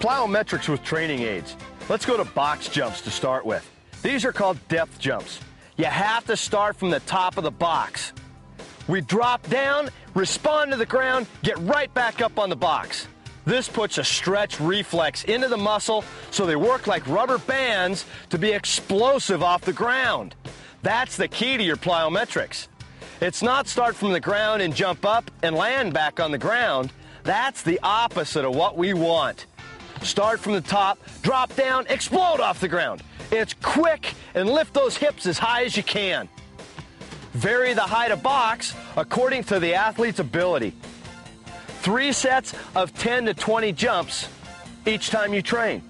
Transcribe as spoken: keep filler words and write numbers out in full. Plyometrics with training aids. Let's go to box jumps to start with. These are called depth jumps. You have to start from the top of the box. We drop down, respond to the ground, get right back up on the box. This puts a stretch reflex into the muscle so they work like rubber bands to be explosive off the ground. That's the key to your plyometrics. It's not start from the ground and jump up and land back on the ground. That's the opposite of what we want. Start from the top, drop down, explode off the ground. It's quick, and lift those hips as high as you can. Vary the height of box according to the athlete's ability. Three sets of ten to twenty jumps each time you train.